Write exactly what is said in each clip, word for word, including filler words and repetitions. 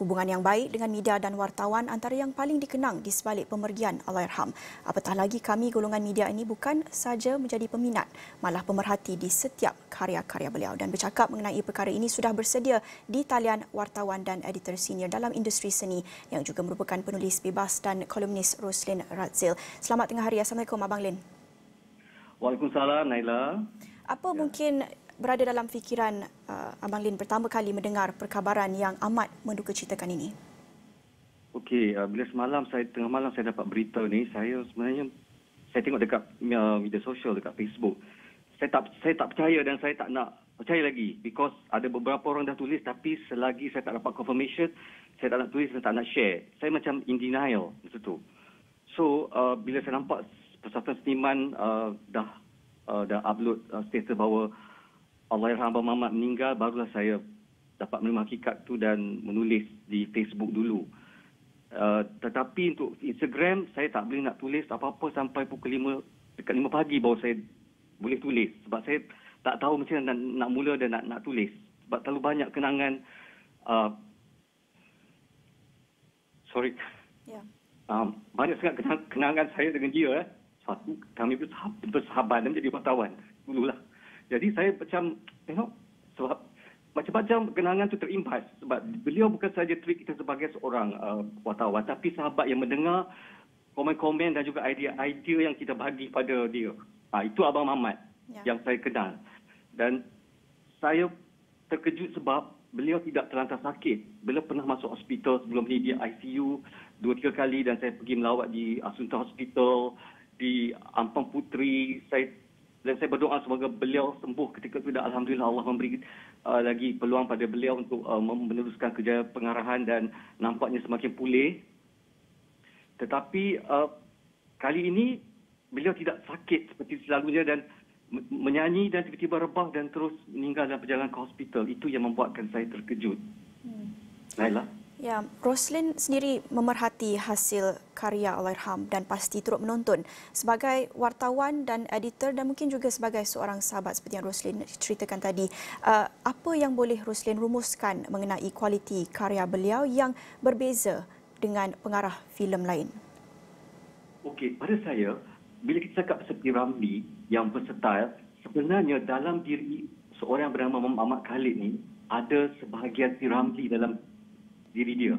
Hubungan yang baik dengan media dan wartawan antara yang paling dikenang di sebalik pemergian Allahyarham. Apatah lagi kami golongan media ini bukan saja menjadi peminat, malah pemerhati di setiap karya-karya beliau. Dan bercakap mengenai perkara ini sudah bersedia di talian wartawan dan editor senior dalam industri seni yang juga merupakan penulis bebas dan kolumnis Roslen Radzil. Selamat tengah hari. Assalamualaikum Abang Lin. Waalaikumsalam Naila. Apa ya. Mungkin berada dalam fikiran uh, Abang Lin pertama kali mendengar perkabaran yang amat mendukacitakan ini? Okey, uh, bila semalam saya tengah malam saya dapat berita ni, saya sebenarnya saya tengok dekat uh, media sosial dekat Facebook. Saya tak saya tak percaya dan saya tak nak percaya lagi because ada beberapa orang dah tulis tapi selagi saya tak dapat confirmation, saya tak nak tulis dan tak nak share. Saya macam in denial macam tu. So, uh, bila saya nampak persatuan seniman uh, dah uh, dah upload uh, status bahawa Allahyarham Abang Mamat meninggal, barulah saya dapat menerima hakikat tu dan menulis di Facebook dulu. Uh, tetapi untuk Instagram, saya tak boleh nak tulis apa-apa sampai pukul lima, dekat lima pagi baru saya boleh tulis. Sebab saya tak tahu macam mana nak, nak mula dan nak, nak tulis. Sebab terlalu banyak kenangan. Uh, sorry. Yeah. Uh, banyak sangat kenangan, kenangan saya dengan dia. Eh. Satu, kami bersahabat dan menjadi wartawan. Dululah. Jadi saya macam tengok sebab macam-macam kenangan itu terimbas sebab beliau bukan saja treat kita sebagai seorang uh, wartawan tapi sahabat yang mendengar komen-komen dan juga idea-idea yang kita bagi pada dia. Ha, itu Abang Mamat ya. Yang saya kenal. Dan saya terkejut sebab beliau tidak terlantar sakit. Beliau pernah masuk hospital sebelum ini dia I C U dua tiga kali dan saya pergi melawat di Asunta Hospital, di Ampang Putri. Saya Dan saya berdoa semoga beliau sembuh ketika itu dan Alhamdulillah Allah memberi uh, lagi peluang pada beliau untuk uh, meneruskan kerja pengarahan dan nampaknya semakin pulih. Tetapi uh, kali ini beliau tidak sakit seperti selalunya dan menyanyi dan tiba-tiba rebah dan terus meninggal dalam perjalanan ke hospital. Itu yang membuatkan saya terkejut. Hmm. Laila. Ya, Roslen sendiri memerhati hasil karya Allahyarham dan pasti turut menonton sebagai wartawan dan editor dan mungkin juga sebagai seorang sahabat seperti yang Roslen ceritakan tadi. Uh, apa yang boleh Roslen rumuskan mengenai kualiti karya beliau yang berbeza dengan pengarah filem lain? Okey, pada saya, bila kita cakap pasal P. Ramli yang versatile, sebenarnya dalam diri seorang yang bernama Mamat Khalid ni ada sebahagian P. Ramli dalam diri dia.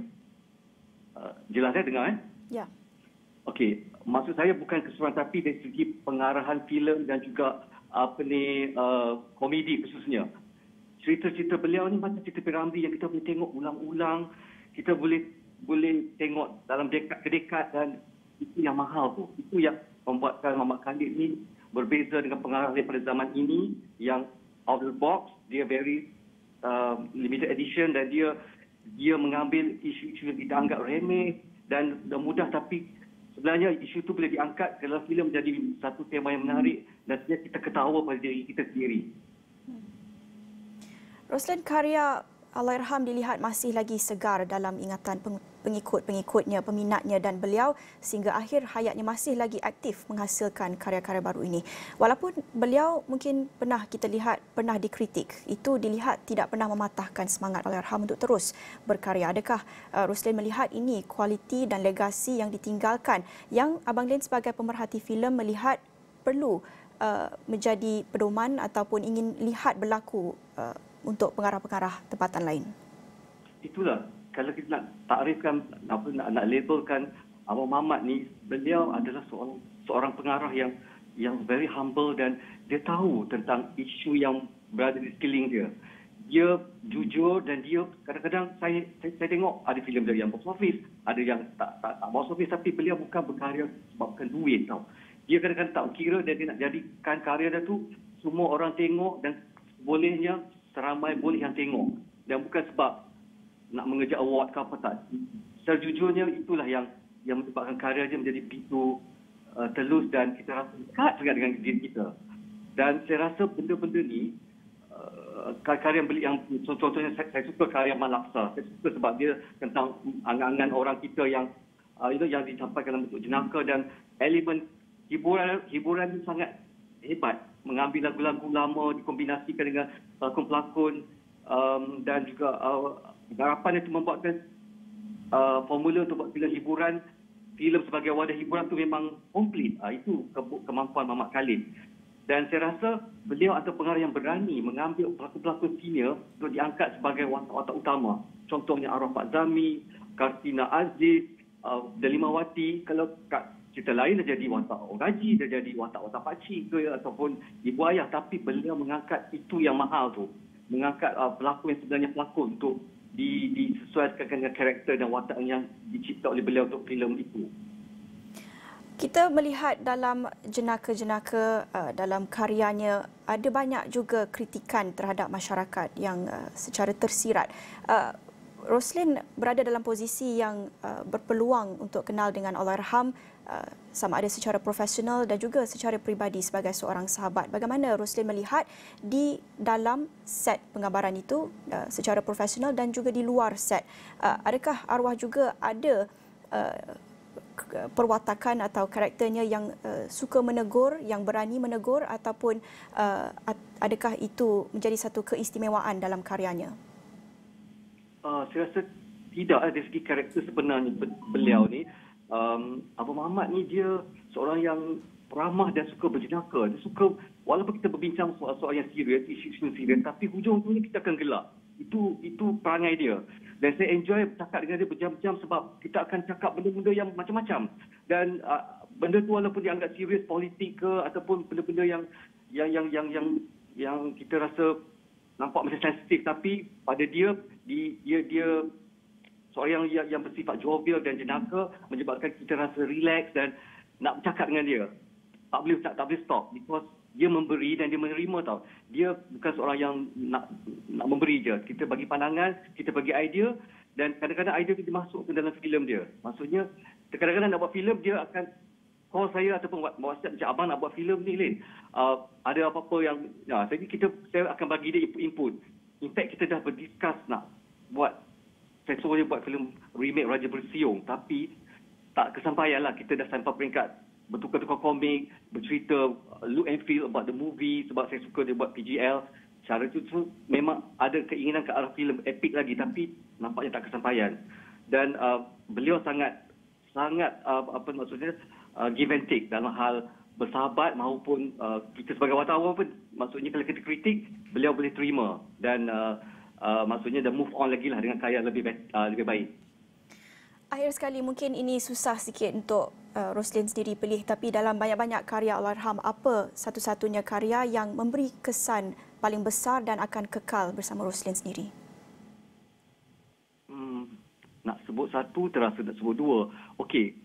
Uh, jelas saya dengar, eh? Ya. Okey, maksud saya bukan keseluruhan tapi dari segi pengarahan filem dan juga apa ni uh, komedi khususnya. Cerita-cerita beliau ni macam cerita P. Ramli yang kita boleh tengok ulang-ulang, kita boleh boleh tengok dalam dekat-dekat dan itu yang mahal tu. Itu yang membuatkan Mamat Khalid ni berbeza dengan pengarah daripada zaman ini yang out of the box, dia very uh, limited edition dan dia dia mengambil isu-isu yang kita anggap remeh dan mudah tapi sebenarnya isu itu boleh diangkat dalam filem menjadi satu tema yang menarik dan kita ketawa pada diri kita sendiri. Roslen, karya Allahyarham dilihat masih lagi segar dalam ingatan pengikut-pengikutnya, peminatnya dan beliau sehingga akhir hayatnya masih lagi aktif menghasilkan karya-karya baru ini. Walaupun beliau mungkin pernah kita lihat, pernah dikritik, itu dilihat tidak pernah mematahkan semangat Allahyarham untuk terus berkarya. Adakah Roslen melihat ini kualiti dan legasi yang ditinggalkan yang Abang Lin sebagai pemerhati filem melihat perlu uh, menjadi pedoman ataupun ingin lihat berlaku uh, untuk pengarah-pengarah tempatan lain? Itulah, kalau kita nak takrifkan, nak, nak labelkan Abang Mamat ni, beliau adalah seorang, seorang pengarah yang yang very humble dan dia tahu tentang isu yang berada di sekeliling dia. Dia jujur dan dia kadang-kadang saya, saya saya tengok ada filem dia yang box office, ada yang tak tak, tak box office tapi beliau bukan berkarya sebabkan duit tau. Dia kadang-kadang tak kira dan dia nak jadikan karya dia tu semua orang tengok dan bolehnya seramai boleh yang tengok dan bukan sebab nak mengejar award ke apa tak. Sejujurnya itulah yang yang menyebabkan karya dia menjadi begitu uh, telus dan kita rasa dekat sangat dengan diri kita. Dan saya rasa benda-benda ni uh, karya yang contoh-contohnya saya, saya suka karya Man Laksa. Saya suka sebab dia tentang angan-angan orang kita yang uh, itu yang disampaikan dalam bentuk jenaka dan elemen hiburan hiburan itu sangat hebat. Mengambil lagu-lagu lama dikombinasikan dengan pelakon-pelakon um, dan juga uh, garapan itu membuatkan uh, formula untuk buat filem hiburan, filem sebagai wadah hiburan tu memang komplit. Uh, itu ke kemampuan Mamat Khalid. Dan saya rasa beliau atau pengarah yang berani mengambil pelakon-pelakon senior untuk diangkat sebagai watak-watak utama. Contohnya Arafat Zami, Kartina Aziz, uh, Dalimawati. Kalau kat cerita lain dah jadi watak orang gaji, dah jadi watak-watak pakcik ke ataupun ibu ayah. Tapi beliau mengangkat itu yang mahal tu. Mengangkat uh, pelakon yang sebenarnya pelakon untuk di, disesuaikan dengan karakter dan watak yang dicipta oleh beliau untuk filem itu. Kita melihat dalam jenaka-jenaka, dalam karyanya, ada banyak juga kritikan terhadap masyarakat yang secara tersirat. Roslen berada dalam posisi yang berpeluang untuk kenal dengan Allahyarham, sama ada secara profesional dan juga secara peribadi sebagai seorang sahabat. Bagaimana Roslen melihat di dalam set penggambaran itu secara profesional dan juga di luar set? Adakah arwah juga ada perwatakan atau karakternya yang uh, suka menegur, yang berani menegur, ataupun uh, adakah itu menjadi satu keistimewaan dalam karyanya? Uh, saya rasa tidak dari segi karakter sebenarnya beliau ni. Um, Abang Mamat ni dia seorang yang ramah dan suka berjenaka. Dia suka, walaupun kita berbincang soal-soal yang serius, isu-isu serius, tapi hujung tu kita akan gelak. Itu itu perangai dia. Dan saya enjoy bercakap dengan dia berjam-jam sebab kita akan cakap benda-benda yang macam-macam. Dan uh, benda tu walaupun dianggap serius, politik ke ataupun benda-benda yang yang yang yang yang yang kita rasa nampak macam sensitif, tapi pada dia di, dia dia seorang yang yang bersifat jovial dan jenaka menyebabkan kita rasa relax dan nak bercakap dengan dia. Tak boleh tak, tak boleh stop because dia memberi dan dia menerima tau. Dia bukan seorang yang nak nak memberi je. Kita bagi pandangan, kita bagi idea dan kadang-kadang idea kita masuk ke dalam filem dia. Maksudnya, kadang-kadang nak buat filem dia akan call saya ataupun WhatsApp macam abang nak buat filem ni Lin. Uh, ada apa-apa yang ya, saya kita saya akan bagi dia input. In fact kita dah berdiskus nak buat saya suruh dia buat filem remake Raja Bersiung tapi tak kesampaian lah. Kita dah sampai peringkat bertukar-tukar komik, bercerita look and feel about the movie sebab saya suka dia buat P G L. Cara itu tu memang ada keinginan ke arah filem epic lagi tapi nampaknya tak kesampaian. Dan uh, beliau sangat sangat uh, apa maksudnya uh, give and take dalam hal bersahabat maupun uh, kita sebagai wartawan pun maksudnya kalau kita kritik beliau boleh terima dan uh, uh, maksudnya dah move on lagi lah dengan karya lebih uh, lebih baik. Akhir sekali, mungkin ini susah sikit untuk uh, Roslen sendiri pilih, tapi dalam banyak-banyak karya Allahyarham, apa satu-satunya karya yang memberi kesan paling besar dan akan kekal bersama Roslen sendiri? Hmm, nak sebut satu, terasa nak sebut dua. Okey,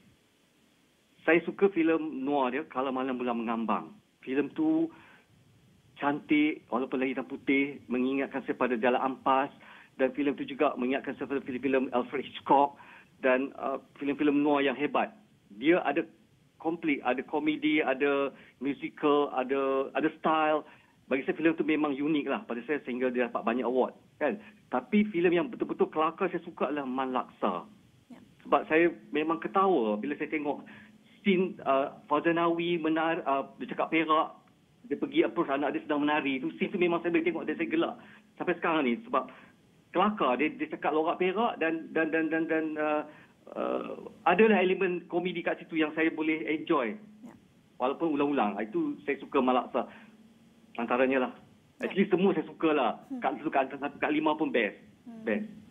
saya suka filem noir dia, Kalau Malam Bulan Mengambang. Filem tu cantik, walaupun lagi hitam putih, mengingatkan saya pada Jalan Ampas, dan filem tu juga mengingatkan saya pada filem-filem Alfred Hitchcock, dan uh, filem-filem noir yang hebat. Dia ada komplit, ada komedi, ada musical, ada ada style. Bagi saya filem tu memang unik lah pada saya sehingga dia dapat banyak award kan. Tapi filem yang betul-betul kelakar saya suka adalah Man Laksa. Ya. Sebab saya memang ketawa bila saya tengok scene uh, Fazanawi menar uh, dia cakap perak, dia pergi approach anak dia sedang menari. Tu scene tu memang saya boleh tengok dan saya gelak sampai sekarang ni sebab kelakar dia, dia cakap lorak perak dan dan dan dan, dan uh, uh, adalah elemen komedi kat situ yang saya boleh enjoy. Ya. Walaupun ulang-ulang, itu saya suka Malaksa. Antaranya lah. Ya. Actually semua saya sukalah. Hmm. Kat satu kat, kat lima pun best. Hmm. Best.